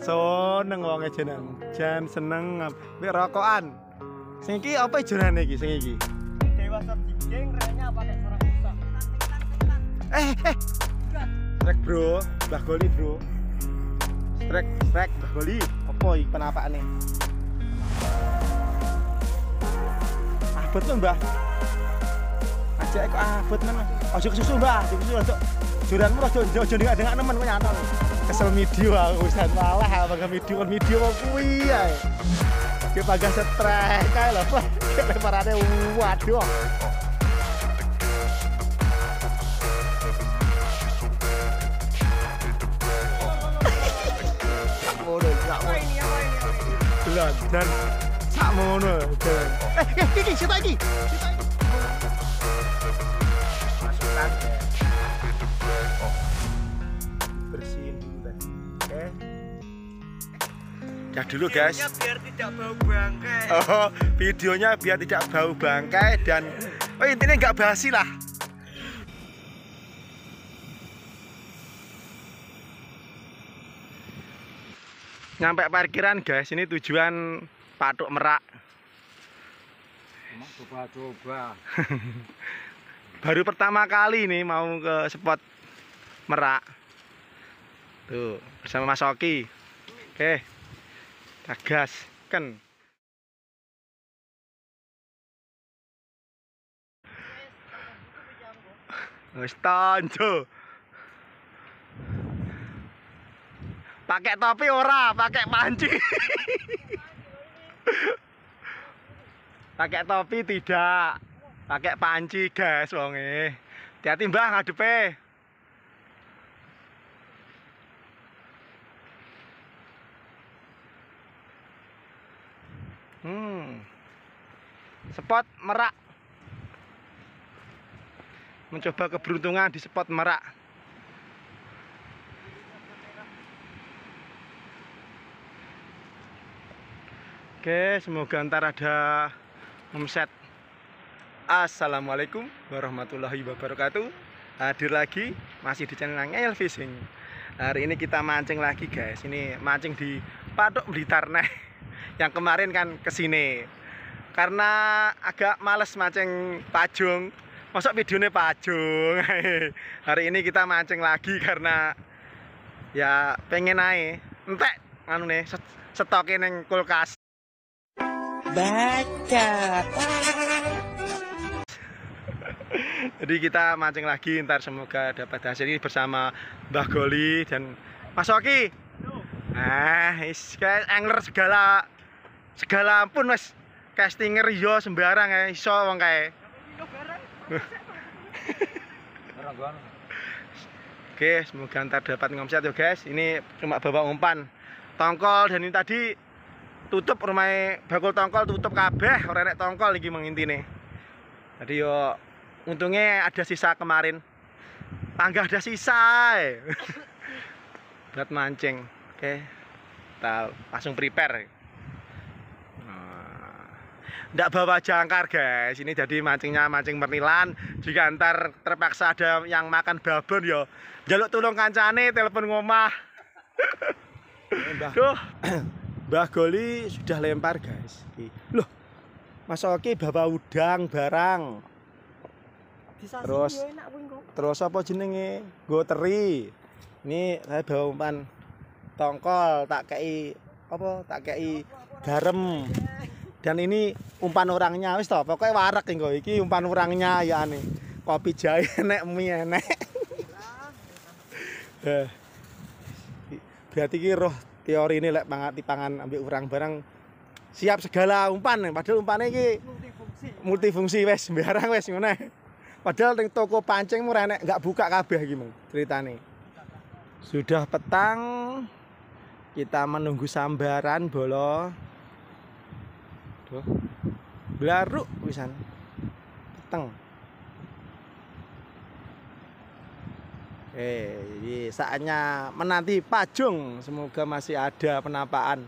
Seneng wong jeneng. Jan seneng ambek rokokan. Sing iki apa jenenge iki sing iki? Dewasa jijing rene apa nek serak usah. Trek bro, Mbah Goli bro. Trek Mbah Goli. Apa iki penapakane? Abot lho Mbah. Ajak kok abot men. Aja kesusu Mbah, kesusu aja. Joranmu aja ndengak-ndengak nemen kok nyantol. Kesel video aku urusan malah apa ke video kuwi ae. Ki pagah setrek kae lho. Leparane waduh. Mono sak ini apa ini? Belan dan sak mono. Iki siapa iki? Masukan dah dulu guys. Videonya biar tidak bau bangkai. Oh, videonya biar tidak bau bangkai dan oh intinya nggak basi lah. Nyampe parkiran guys, ini tujuan Patok Merak. Coba-coba. Baru pertama kali nih mau ke spot Merak. Tuh, bersama Mas Oki. Oke. Agas kan. Wis tanjo. Pakai topi ora, pakai panci. Pakai topi tidak. Pakai panci, guys, wonge. Hati-hati Mbah ngadepe. Spot Merak. Mencoba keberuntungan di spot Merak. Oke, semoga ntar ada omset. Assalamualaikum warahmatullahi wabarakatuh. Hadir lagi masih di channel Ngeyel Fishing. Hari ini kita mancing lagi guys. Ini mancing di Patok Blitar nih. Yang kemarin kan kesini karena agak males mancing pajung, masuk videonya pajung. Hari ini kita mancing lagi karena ya pengen naik entek anu nih stokin yang kulkas baca. Jadi kita mancing lagi, ntar semoga dapat hasil ini bersama Mbah Goli dan Mas Oki. Nah, guys, angler segala ampun wes castinger yo sembarang ya iso wong kae. Oke, semoga ntar dapat ngomset yo guys. Ini cuma bawa umpan tongkol dan ini tadi tutup rumahnya bakul tongkol tutup kabeh ora enek tongkol iki mengintine. Tadi yo untungnya ada sisa kemarin. Tanggah ada sisa. Buat mancing. Oke. Kita langsung prepare. Nggak bawa jangkar guys, ini jadi mancingnya mancing mernilan. Jika ntar terpaksa ada yang makan babon yo jaluk tulung kancane, telepon ngomah. Mbah Goli sudah lempar guys. Loh, Mas Oki bawa udang barang. Terus apa jenenge? Nggo teri. Ini saya bawa umpan tongkol, tak kei apa? Tak kei garam. Dan ini umpan orangnya wis to, pokoknya warak engko iki umpan orangnya ya aneh. Kopi jahe enek, mie enek. Berarti iki roh teori ini lek pangan ambek urang barang siap segala umpan, padahal umpane iki multifungsi wis sembarang wis ngono. Padahal ning toko pancing murah enek enggak buka kabeh iki mong ceritane. Sudah petang kita menunggu sambaran bolo. Blaruk pisan. Peteng. Jadi saatnya menanti pajung. Semoga masih ada penampakan.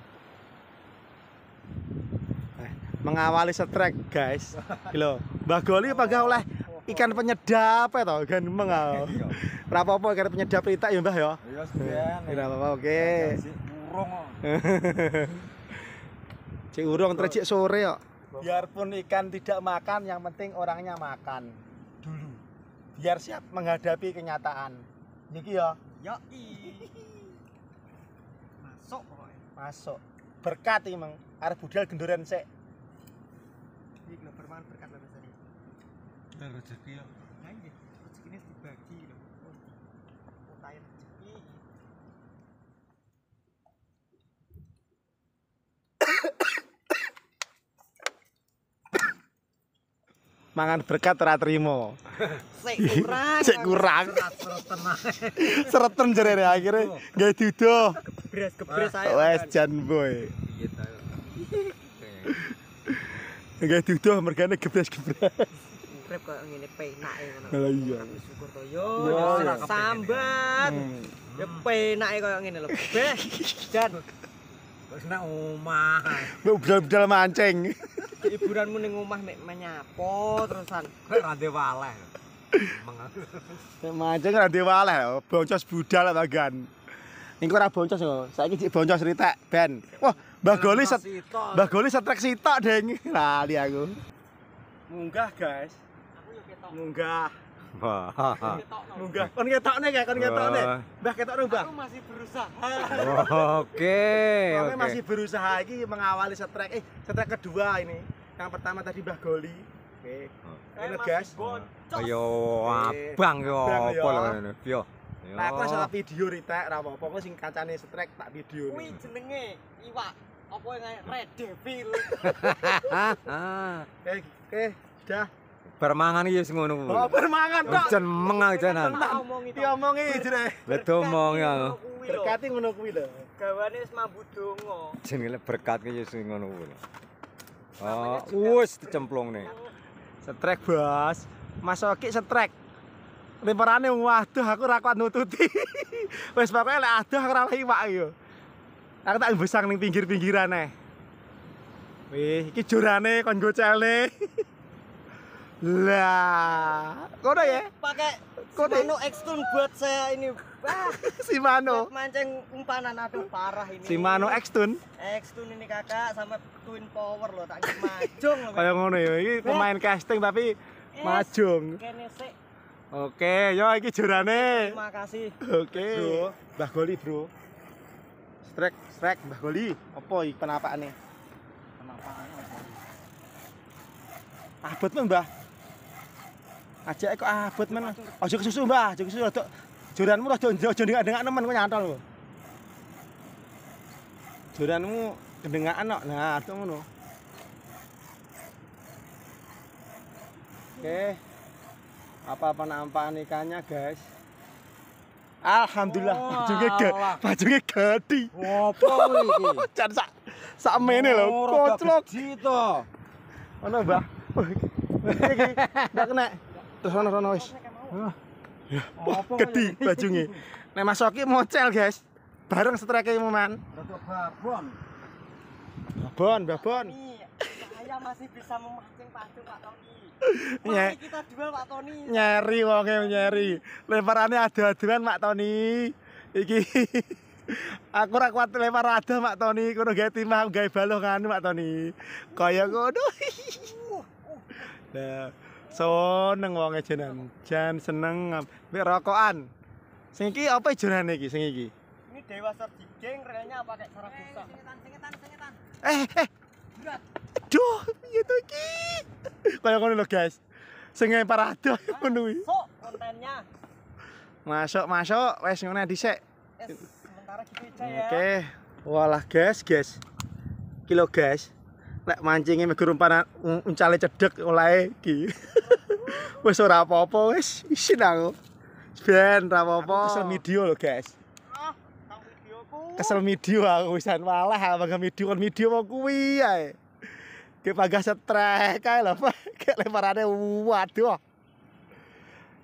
Mengawali setrek, guys. Lho, Mbah Goli pagah oleh ikan penyedap ya toh, kan mengau. Rapopo ikan penyedap ritak ya Mbah ya? Iya, sekian. Ora apa-apa, oke. urung. Cek urung terus cek sore ya. Biarpun ikan tidak makan, yang penting orangnya makan dulu. Biar siap menghadapi kenyataan. Niki ya. Ya. Masuk pokoknya. Masuk. Berkat iki, Mang. Arep budal gendoran sik. Iki lho perman berkat lho Mas. Ntar rezeki ya. Lah nggih, rezekine dibagi lho. Pokoke rezeki. Mangan berkat ora trimo. Sik kurang. Sik kurang. Sereten jerere akhire nggih duduh. Gebres ae. Wes jan boy. Piye ta. Nggih duduh mergane gebres-gebres. Krep koyo ngene penake ngono. Iya. Syukur to yo sambat. Ya penake koyo ngene lho. Beh. Jan. Wis nang omah. Mbok budal-budal mancing. Hiburanmu ning omah mek menyapo terusan kowe ra ndek waleh. Mancing ra ndek waleh lho, boncos budal ta gan. Engko ora boncos kok. Saiki jek boncos ritek ben. Wah, Mbah Goli setrek sitok, Deng. Lali aku. Munggah, guys. Aku yo ketok. Munggah. Munggah. Kon ketokne kae, kon ketokne. Mbah ketokno, Mbah. Aku masih berusaha. Oke. Aku masih berusaha iki mengawali setrek. Setrek kedua ini. Yang pertama tadi Mbah Goli. Oke. Ini guys. Ayo abang yo opo lho ngene. Yo. Nah, aku salah video ritek ra apa-apa, aku sing kancane strek tak video. Kuwi jenenge iwak. Apa yang Red Devil. Oke, sudah. Permangan iki wis ngono kuwi. Oh, permangan tok. Jan mengang janan. Diomongi jere. Wedo omong ya. Berkati ngono kuwi lho. Gawane wis mambu donga. Jenenge berkat ki wis ngono kuwi. Oh, wis dicemplungne. Strek, Bos. Mas Oki strek. Lemparane waduh aku ora kuat nututi. Wis pokoke lek adoh aku ora iwak yo. Aku tak besang ning pinggir-pinggiran ae. Wih, iki jorane kon gocele. Lah, kono ya? Pakai Shimano X Tune buat saya ini. Wah, Shimano. Mancing umpanan aduh parah ini. Shimano X Tune. X Tune ini Kakak sama Twin Power loh, tak majung loh. Kayak ngono ya, iki pemain casting tapi majung. Kene sik. Oke, yo iki jorane. Terima kasih. Oke. Bro, Mbah Goli, Bro. Strek Mbah Goli. Apa iki penampaane? Penampaane. Abot men, Mbah. Ajake kok abot men. Aja kesusu, Mbah. Aja kesusu rodok joranmu rodok ndengak-ndengak nemen kok nyantol lho. Joranmu gendengakan kok. Nah, atuk ngono. Oke. Apa penampakan ikannya, guys? Alhamdulillah, bajunge gadi. Opo kuwi iki? Jan sak mene lho, koclok. Gitu. Ono, Mbah. Iki ndak kena. Terus ono wis. Opo gedi bajunge. Nek Mas Oki mocel, guys. Bareng strike Man. Rodok babon. Babon. Saya masih bisa memancing padu, Pak Tony. Mari kita duel, Pak Tony. Nyeri wonge nyeri. Lemparannya adu-aduan, Pak Tony. Iki aku ora kuat lempar ada, Pak Tony. Kono gawe timah, gawe baloh nganu, Pak Tony. Kaya ngono. Nah, seneng wonge jenengan. Jan seneng mbek rokokan. Sing iki apa jenenge iki? Sing iki. Ini Dewa Serjigeng, relnya pakai saraf busa. Singetan. Aduh, piye to iki? Kaya ngono lho, guys. Sing lempar adoh ngono iki. Masuk kontennya. Masuk, wes ngene dhisik. Sementara gitu aja ya. Oke. Walah, guys. Iki lho, guys. Lek mancinge mega rumpanan uncale cedhek olahe iki. Wis ora apa-apa wis, isin aku. Ben ra apa-apa. Kesel video lho, guys. Aku wisan walah abang video mau kuwi ae. Ki pagah setrek kae lho, kayak lemparane waduh.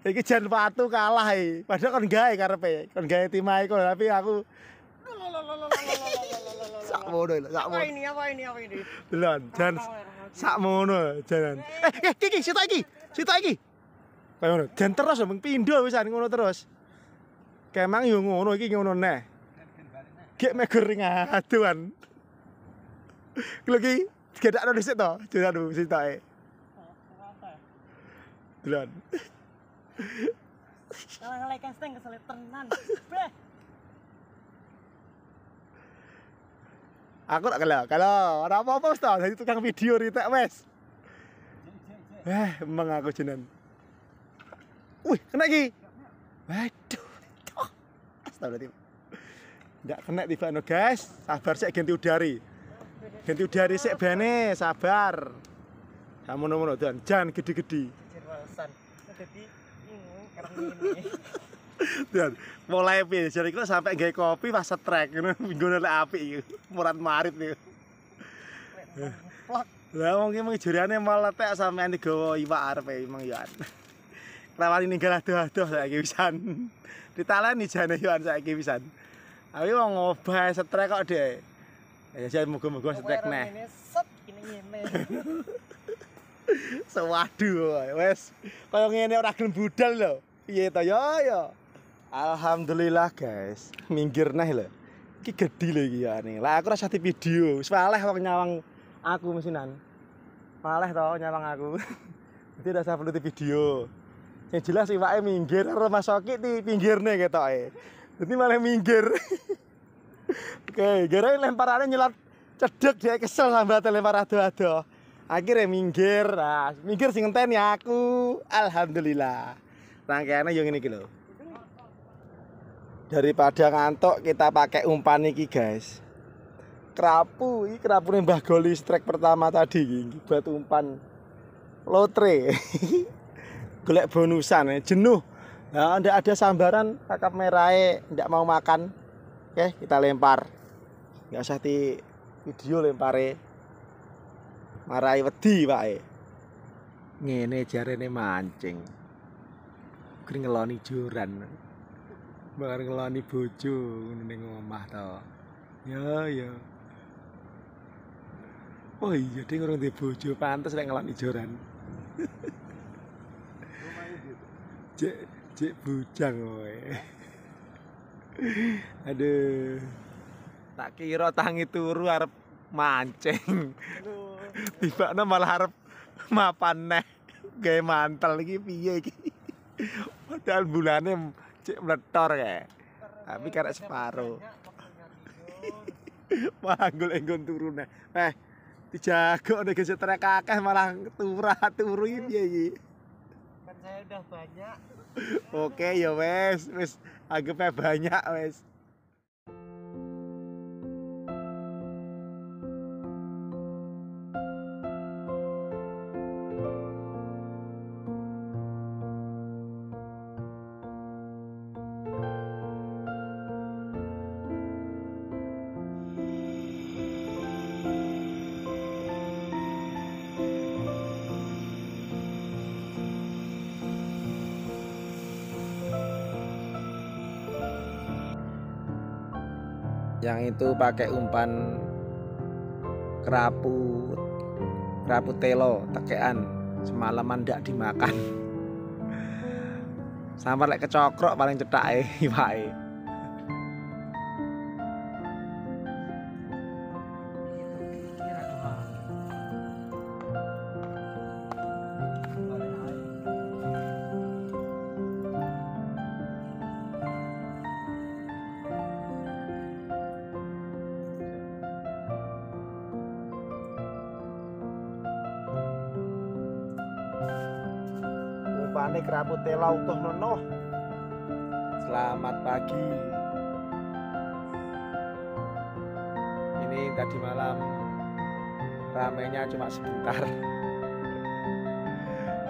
Iki jan watu kalah iki. Padahal kon gawe karepe, kon gawe timah iku tapi aku Apa ini? Delon, jan sakmono jalan. Iki sitok iki. Kayak ngono, jan terus mung pindho wisan ngono terus. Kemang yo ngono iki ngono neh. Gek me goreng aduan. Kalau ki gedakno dhisik to, jenengan sitoke. Delon. Ngelek casting keselit tenan. Beh. Aku tak kalah. Kalau ora apa-apa wis to, dadi tukang video ritek wis. Emang aku jenengan. Wih, kena ki. Waduh. Astagfirullahaladzim. Ndak kena tibano, guys. Sabar sik ganti udari. Ganti udari sik bene, sabar. Samono-mono doan, jan gede-gede. Jerwasan. Dadi ini kereng ini. Dan mulai piye jare iku sampe gawe kopi pas setrek ngono nggo lek apik iki. Murat marit niku. Lah wong iki mung jariane malah tek sampean digawa iwak arepe mung yo. Krawani ninggal adoh-adoh saiki pisan. Ditaleni jane yo saiki pisan. Awi wong ngobah setrek kok Dek. Ya jane muga-muga setrek neh. Sewaduh wes kaya ngene ora gelem budal lho. Piye to ya ya. Alhamdulillah guys, minggir neh lho. Iki gedhi lho iki ane. Lah aku rasati video, wis waleh wong nyawang aku mesinan. Waleh to nyawang aku. Dadi rasa perlu di video. Yang jelas iwake minggir karo Mas Oki di pinggirne ketoke. Dadi malah minggir. Oke, gara-gara lemparannya nyelat cedek dia kesel sambate lempar ado-ado. Akhirnya minggir, nah, minggir sing ngenteni aku. Alhamdulillah. Rangkaiannya yang ini lho. Daripada ngantuk kita pakai umpan iki guys. Kerapu, ini kerapune Mbah Goli strike pertama tadi. Buat umpan lotre. Golek bonusan, jenuh. Nah, ndak ada sambaran, kakap merahe ndak mau makan. Oke, kita lempar. Nggak usah di video lempare. Marai wedi wae. Ngene jarene mancing. Kring ngeloni joran. Bakar ngeloni bojo ngono ning omah to. Ya ya. Oh iya dhek ora ndek bojo pantes lek ngeloni joran. Cek cek bujang wae. Aduh. Tak kira tangi turu arep mancing. Tibakno malah arep mapan neh gawe mantel iki piye iki. Padahal bulane cek mletor kae. Tapi karek separo. Malah golek-golek turu neh. Dijagokne geset trek akeh malah turu piye iki. Kan saya udah banyak. Oke ya wes anggapnya banyak wes. Yang itu pakai umpan kerapu telo tekean semalaman ndak dimakan. Samar lek kecokrok paling cethake iwake. Pane kerapu tela utuh nono. Selamat pagi. Ini tadi malam ramenya cuma sebentar.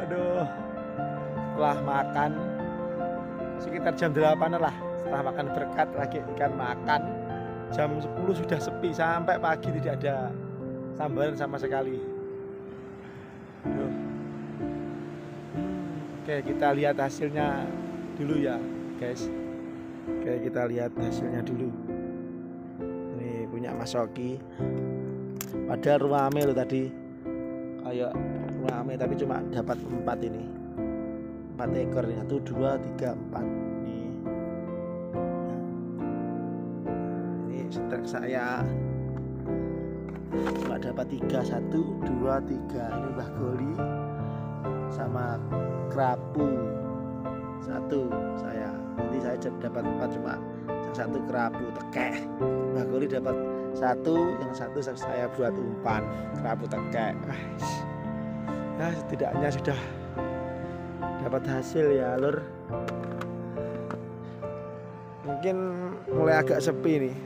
Aduh. Setelah makan sekitar jam 8 lah. Setelah makan berkat lagi ikan makan. Jam 10 sudah sepi sampai pagi tidak ada sambaran sama sekali. Aduh. Oke, kita lihat hasilnya dulu ya guys. Oke, kita lihat hasilnya dulu. Ini punya Mas Oki. Padahal ruame lo tadi kayak ruame tapi cuma dapat 4 ini. 4 ekor ini. 1, 2, 3, 4. Ini strike saya cuma dapat 3 1 2 3. Ini Mbah Goli sama kerapu satu saya, nanti saya dapat 4, cuma yang satu kerapu tekeh. Mbah Goli dapat 1, yang satu saya buat umpan kerapu tekeh. Nah, setidaknya sudah dapat hasil ya lur. Mungkin mulai agak sepi nih.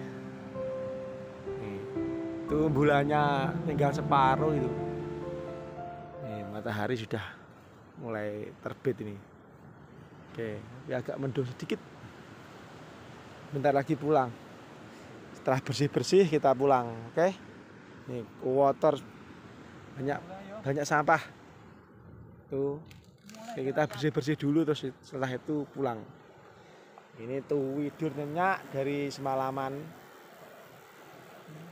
Itu bulannya tinggal separuh itu. Nih, matahari sudah mulai terbit ini. Oke, ya agak mendung sedikit. Bentar lagi pulang. Setelah bersih-bersih kita pulang, oke? Nih, kotor, banyak sampah. Tuh. Oke, kita bersih-bersih dulu terus setelah itu pulang. Ini tuh widur nyenyak dari semalaman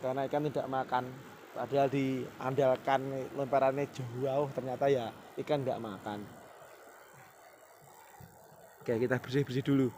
karena ikan tidak makan, padahal diandalkan lemparannya jauh, ternyata ya ikan nggak makan. Oke, kita bersih-bersih dulu.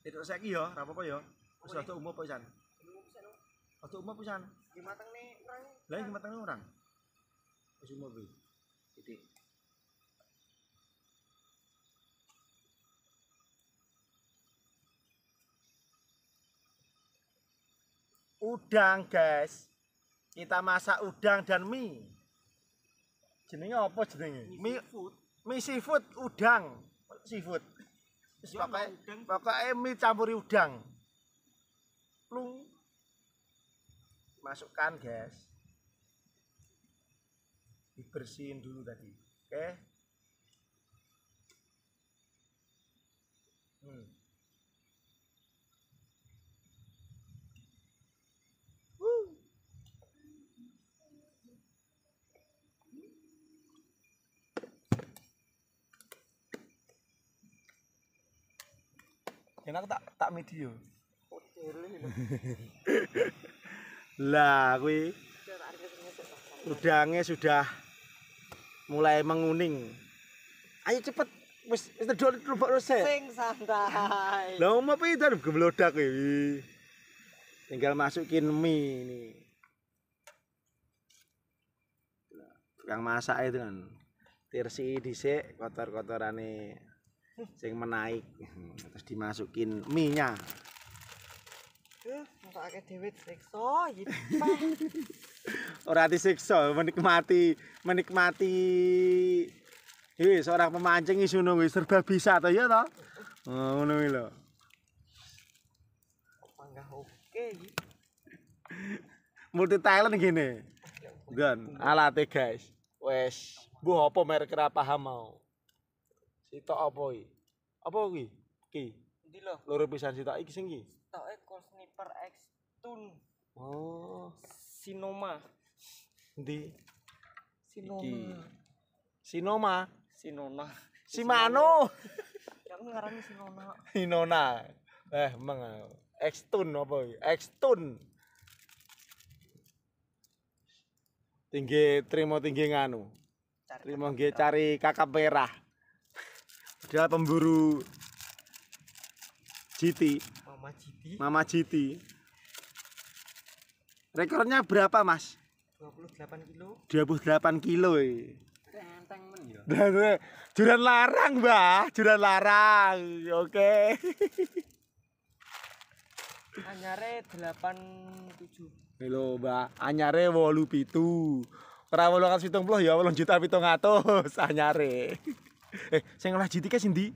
Tidak usah yo, apa-apa yo. Wis rada umum pisan. Rada umum pisan. Ki matengne urang. Lah iki matengne urang. Wis umum iki. Titik. Udang, guys. Kita masak udang dan mie. Jenenge apa jenenge? Mie seafood. Mie seafood udang. Seafood. Pokoknya mie campuri udang. Plung. Masukkan guys. Dibersihin dulu tadi. Oke. Enak tak video. Lah kuwi udangnya sudah mulai menguning. Ayo cepet wis tedol lubuk resik. Sing santai. Lah opo pinter geblodak kuwi. Tinggal masukin mie ini. Yang masak itu kan tirsi dhisik kotor-kotorane. sing menaik, terus dimasukin minyak. Ora disiksa, menikmati wis seorang pemancing iso ngono wis serba bisa to ya to. Ngono iki lho. Panggah oke iki. Multi talent ngene. Nggon alate guys. Wes, mbuh apa merek ra paham mau. Sitok apa iki? Apa kuwi? Ki. Endi lho? Loro pisan sitok iki sing iki. Sitoke Shimano X Tune. Oh, Sinoma. Endi? Sinoma. Iki. Sinoma, Sinona. Shimano. Yang ngarani Sinona. Sinona. Emang X Tune apa iki? X Tune. Tinggi trimo tinggi nganu. Trimo nggih cari kakap merah. Padahal pemburu GT. Mama GT. Rekornya berapa, Mas? 28 kilo. 28 kilo. Renteng men ya. Juran larang, Mbah. Juran larang. Oke. Anyare 87. Lho, Mbak. Anyare 87. Ora 870 ya 8.700 anyare. Sing olah GT ke sindi?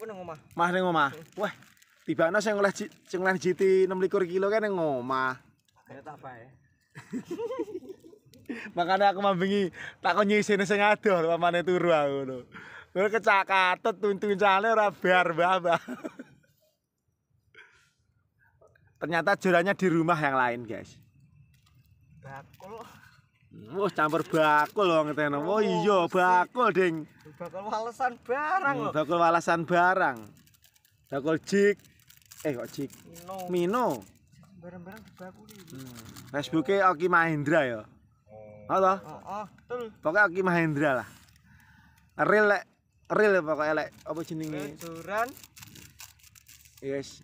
Ku nang omah. Mas ning omah. Wah, tibane sing olah GT 26 kilo kan ning omah. Tak bae. Makanya aku mambingi tak kon nyisine sing adoh pamane turu aku lho. Lho kecak katut tuntuncane ora bar, Mbak. Ternyata jurannya di rumah yang lain, guys. Bakul. Wah, campur bakul loh ngeteno. Oh iya, bakul ding. Bakul walesan barang loh. Bakul walesan barang. Bakul jig. Kok jig? Mino. Barang-barang dibakuli. Facebooknya Oki Mahindra ya. Halo. Heeh, betul. Pokoknya Oki Mahindra lah. Real pokoknya lek apa jenenge? Juran. Yes.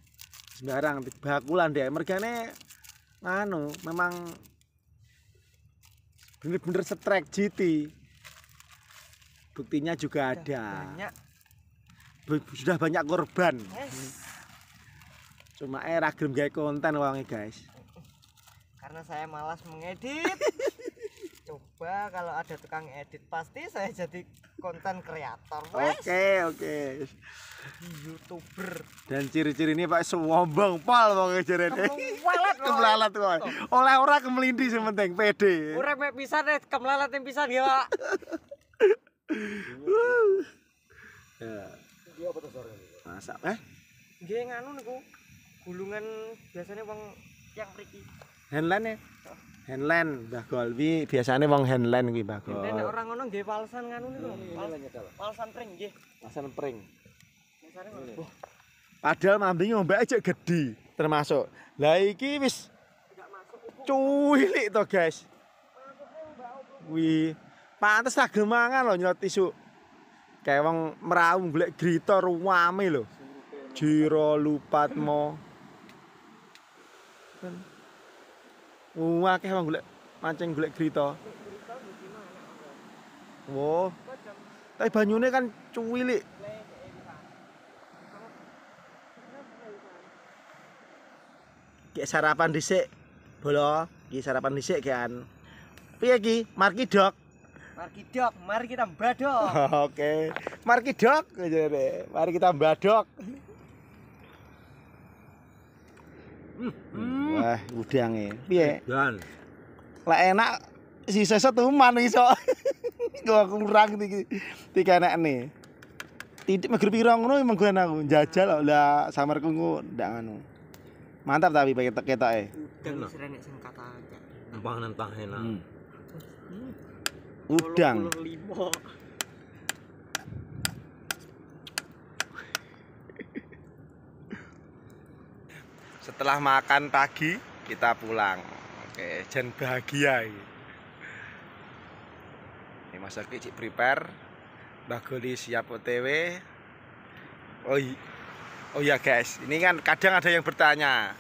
Sembarang bakulan deh, mergane anu memang bener-bener setrek GT. Buktinya juga ada. Sudah banyak korban. Yes. Cuma era gelem gawe konten wonge, guys. Karena saya malas mengedit. Coba kalau ada tukang edit pasti saya jadi konten kreator. Oke. YouTuber. Dan ciri-ciri ini Pak sewombong pal pokoke jarene. Kemlalat wae. Oleh ora kemlindi sing penting pede. Urip pisan kemlalat pisan ya, Pak. Ya. Iki apa to sore? Masak, Nggih nganu niku. Gulungan biasanya wong yang mriki. Handland ya? Handland, Mbah Golwi biasanya wong handland kuwi, Mbah. Handland ora ngono nggih palsan nganu niku. Palsan pring nggih. Palsan pring. Padahal mambing ombake cek gedhi termasuk. Lah iki wis cuwilik to, guys. Wih, pantes tak gelem mangan lho nyot isuk. Kae wong meraung golek grita ruame lho. Jiro lupatmo. Akeh wong golek mancing golek grita. Wo. Tapi banyune kan cuwilik. Kayak sarapan dhisik. Bolo, iki sarapan dhisik kan. Piye iki? Markidok. Markidok, mari kita mbadok. Oke. Markidok, mari kita mbadok. Wah, udange. Piye? Dan. Lek enak sisa setuman iso. Gua kurang iki enekne. Titik meger pira ngono menggon aku njajal lah samarku ndak ngono. Mantap tapi pakai ketoke. Udang wis renek sing katane. Nempang enak. Udang. Setelah makan pagi kita pulang. Oke, jan bahagia iki. Ini Mas Oki cik prepare. Mbah Goli siap OTW. Oh ya guys, ini kan kadang ada yang bertanya,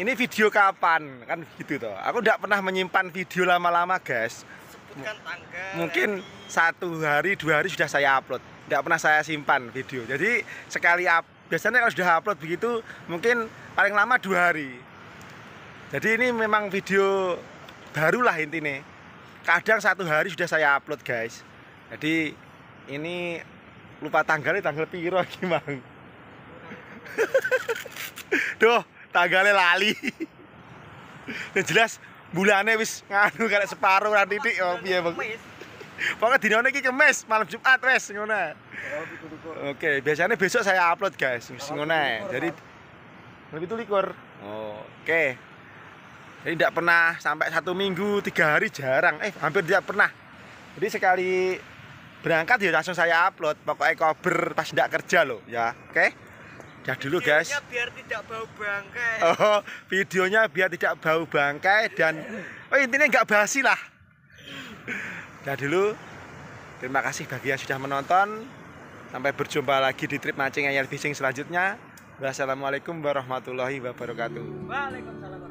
ini video kapan? Kan gitu toh. Aku tidak pernah menyimpan video lama-lama guys. Sebutkan tanggal. Mungkin 1 hari 2 hari sudah saya upload. tidak pernah saya simpan video. Jadi sekali biasanya kalau sudah upload begitu mungkin paling lama 2 hari. Jadi ini memang video barulah intinya. Kadang 1 hari sudah saya upload, guys. Jadi ini lupa tanggalnya, tanggal piro gimana? Duh, tanggalnya lali. Yang jelas bulannya wis nganu karek separuh ra titik yo piye, Bang. Pokoke dinane iki Kamis, malam Jumat wis ngono. Oke, biasanya besok saya upload, guys. Wis ngono ae. Jadi lebih tuh likur. Oh, oke. Jadi tidak pernah sampai 1 minggu, 3 hari jarang. Hampir tidak pernah. Jadi sekali berangkat ya langsung saya upload. Pokoknya cover pas tidak kerja loh ya. Oke. Dah dulu, guys. Videonya biar tidak bau bangkai. Oh, videonya biar tidak bau bangkai dan intinya nggak basi lah. Dah dulu. Terima kasih bagi yang sudah menonton. Sampai berjumpa lagi di trip mancing Ngeyel Fishing selanjutnya. Wassalamualaikum warahmatullahi wabarakatuh. Waalaikumsalam.